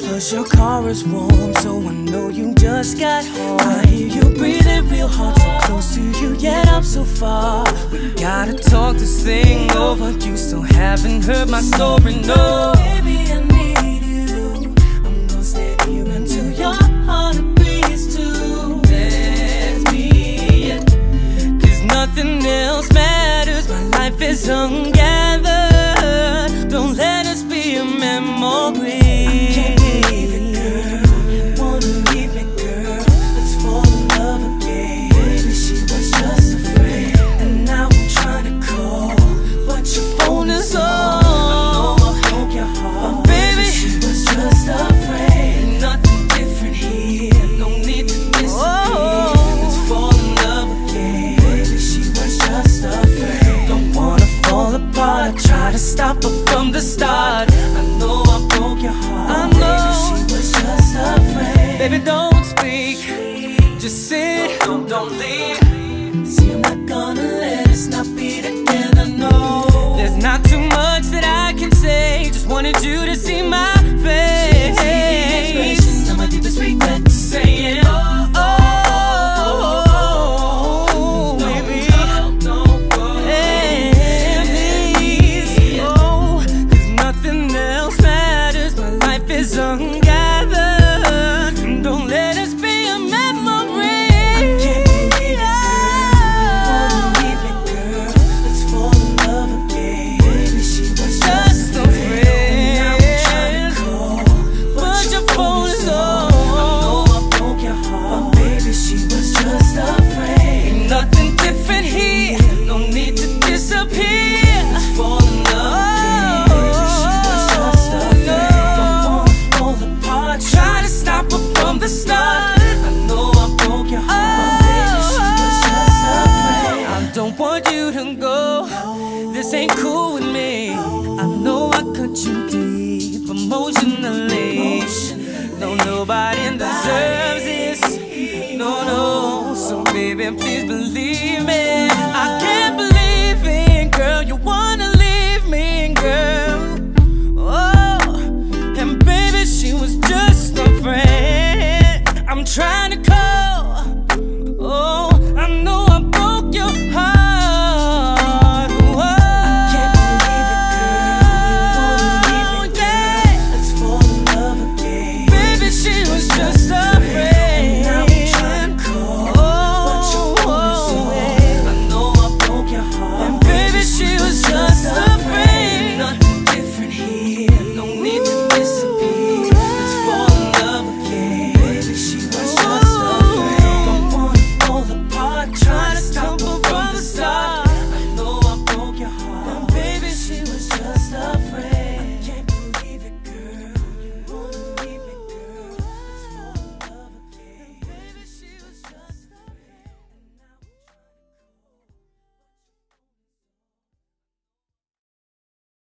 Plus your car is warm, so I know you just got home. I hear you breathing real hard, so close to you, yet I'm so far. We gotta talk this thing over. You still haven't heard my story, no. Baby, I need you. I'm gonna stay here until your heart agrees to let me in. Cause nothing else matters. My life is ungathered. Don't let us be a memory. Stop her from the start. I know I broke your heart. I know she was just afraid. Baby, don't speak, just sit. Don't leave. See, I'm not gonna let us not be together, no. There's not too much that I can say. Just wanted you to see my face. See the expression of my deepest regret to saying, oh, oh. Ungathered, don't let us be a memory. I can't believe it, girl. Wanna leave it, girl. Let's fall in love again. Maybe she was just a friend. Now I'm trying to call, but your phone is on. I know I broke your heart, but baby, she was just a friend. Ain't nothing different here. No need to disappear. Let's fall in love. This ain't cool with me. I know I cut you deep emotionally. No, nobody deserves this. No, no. So baby, please believe me. I can't believe.